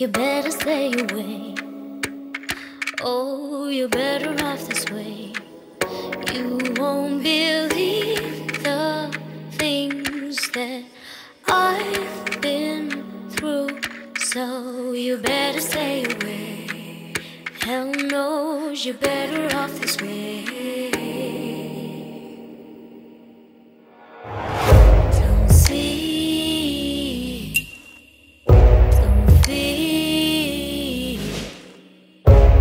You better stay away. Oh, you're better off this way. You won't believe the things that I've been through, so you better stay away. Hell knows you're better off this way. Don't see, don't feel,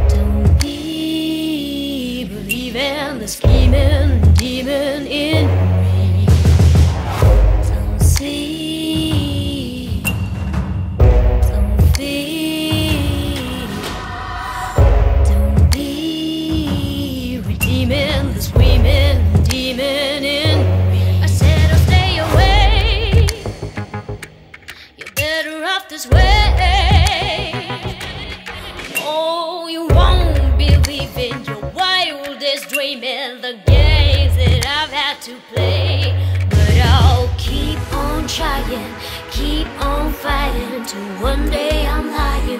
don't be believing the scheming demon in. To play, but I'll keep on trying, keep on fighting till one day I'm lying.